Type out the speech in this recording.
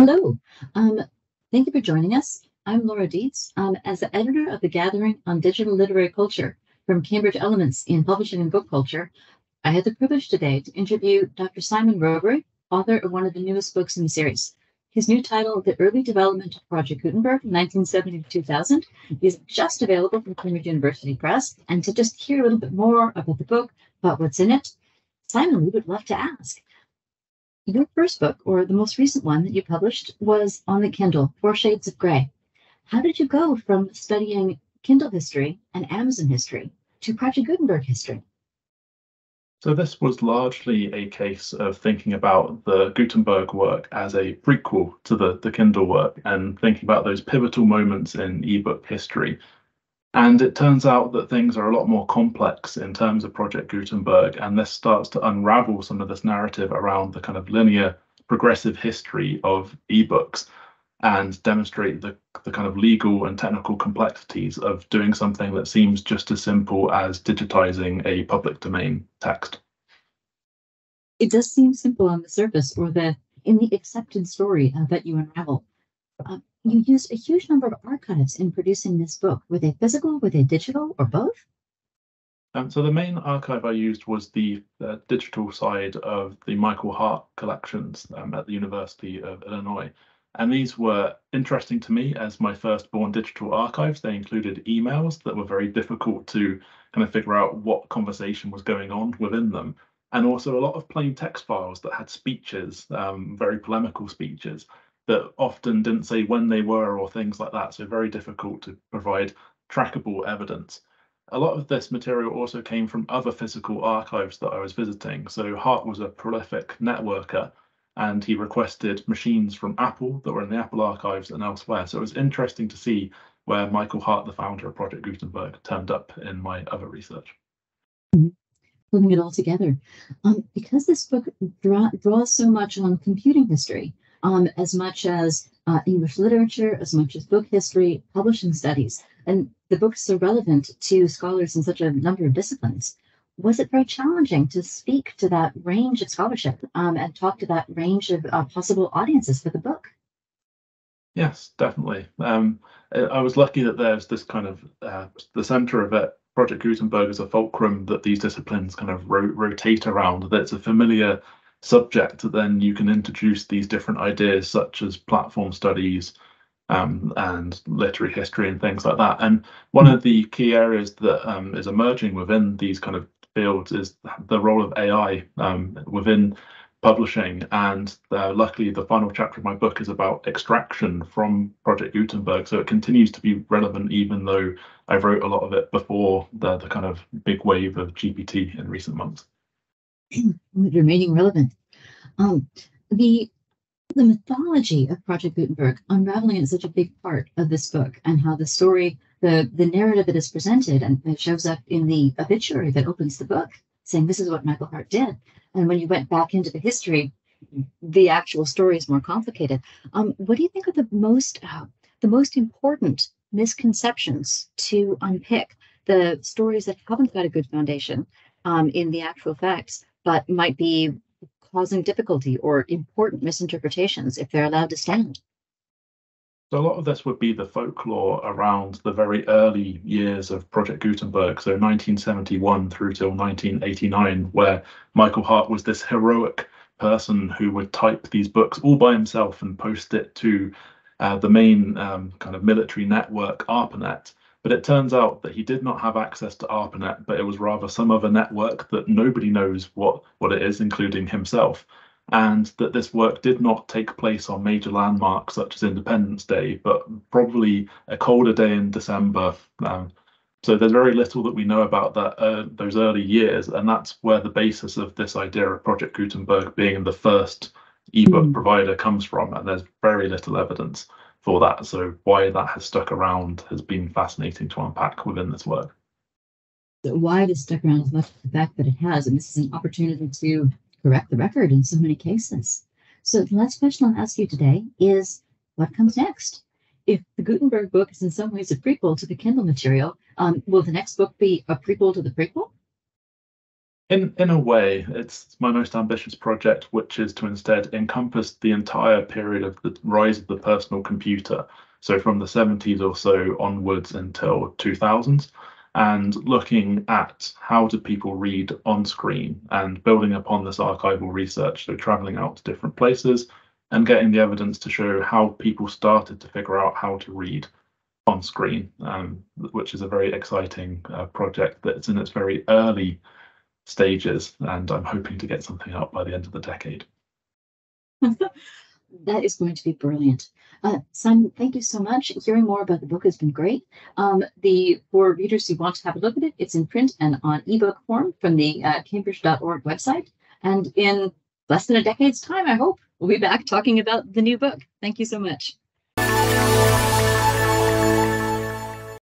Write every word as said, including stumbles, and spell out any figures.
Hello, um, thank you for joining us. I'm Laura Dietz, um, as the editor of The Gathering on Digital Literary Culture from Cambridge Elements in Publishing and Book Culture. I had the privilege today to interview Doctor Simon Robery, author of one of the newest books in the series. His new title, The Early Development of Project Gutenberg, nineteen seventy to two thousand, is just available from Cambridge University Press. And to just hear a little bit more about the book, about what's in it, Simon, we would love to ask. Your first book, or the most recent one that you published, was on the Kindle, Four Shades of Gray. How did you go from studying Kindle history and Amazon history to Project Gutenberg history? So this was largely a case of thinking about the Gutenberg work as a prequel to the, the Kindle work and thinking about those pivotal moments in ebook history. And it turns out that things are a lot more complex in terms of Project Gutenberg, and this starts to unravel some of this narrative around the kind of linear progressive history of ebooks and demonstrate the, the kind of legal and technical complexities of doing something that seems just as simple as digitizing a public domain text. It does seem simple on the surface, or the in the accepted story uh, that you unravel. Uh, You used a huge number of archives in producing this book. Were they physical, were they digital, or both? Um, so the main archive I used was the, the digital side of the Michael Hart collections um, at the University of Illinois. And these were interesting to me as my firstborn digital archives. They included emails that were very difficult to kind of figure out what conversation was going on within them. And also a lot of plain text files that had speeches, um, very polemical speeches, that often didn't say when they were or things like that, so very difficult to provide trackable evidence. A lot of this material also came from other physical archives that I was visiting. So Hart was a prolific networker, and he requested machines from Apple that were in the Apple archives and elsewhere. So it was interesting to see where Michael Hart, the founder of Project Gutenberg, turned up in my other research. Mm-hmm. Pulling it all together. Um, because this book draw, draws so much on computing history, Um, as much as uh, English literature, as much as book history, publishing studies, and the book's so relevant to scholars in such a number of disciplines. Was it very challenging to speak to that range of scholarship um, and talk to that range of uh, possible audiences for the book? Yes, definitely. Um, I was lucky that there's this kind of uh, the center of it. Project Gutenberg is a fulcrum that these disciplines kind of ro rotate around. That's a familiar subject that then you can introduce these different ideas such as platform studies um, and literary history and things like that. And one mm-hmm. of the key areas that um, is emerging within these kind of fields is the role of A I um, within publishing. And uh, luckily, the final chapter of my book is about extraction from Project Gutenberg. So it continues to be relevant, even though I wrote a lot of it before the, the kind of big wave of G P T in recent months. Remaining relevant. Um, the the mythology of Project Gutenberg unraveling is such a big part of this book, and how the story, the, the narrative that is presented and it shows up in the obituary that opens the book, saying this is what Michael Hart did. And when you went back into the history, the actual story is more complicated. Um, what do you think are the most uh, the most important misconceptions to unpick, the stories that haven't got a good foundation um, in the actual facts, but might be causing difficulty or important misinterpretations if they're allowed to stand? So a lot of this would be the folklore around the very early years of Project Gutenberg, so nineteen seventy-one through till nineteen eighty-nine, where Michael Hart was this heroic person who would type these books all by himself and post it to uh, the main um, kind of military network, ARPANET. But it turns out that he did not have access to ARPANET, but it was rather some other network that nobody knows what, what it is, including himself, and that this work did not take place on major landmarks such as Independence Day, but probably a colder day in December. Um, so there's very little that we know about that uh, those early years, and that's where the basis of this idea of Project Gutenberg being the first ebook mm. provider comes from, and there's very little evidence for that. So why that has stuck around has been fascinating to unpack within this work. So why it has stuck around as much as the fact that it has, and this is an opportunity to correct the record in so many cases. So the last question I'll ask you today is, what comes next? If the Gutenberg book is in some ways a prequel to the Kindle material, um, will the next book be a prequel to the prequel? In, in a way, it's my most ambitious project, which is to instead encompass the entire period of the rise of the personal computer. So from the seventies or so onwards until two thousands, and looking at how do people read on screen and building upon this archival research. So traveling out to different places and getting the evidence to show how people started to figure out how to read on screen, um, which is a very exciting uh, project that's in its very early stages, and I'm hoping to get something out by the end of the decade. That is going to be brilliant. Uh, Simon, thank you so much. Hearing more about the book has been great. Um, the for readers who want to have a look at it, it's in print and on ebook form from the uh, Cambridge dot org website. And in less than a decade's time, I hope, we'll be back talking about the new book. Thank you so much.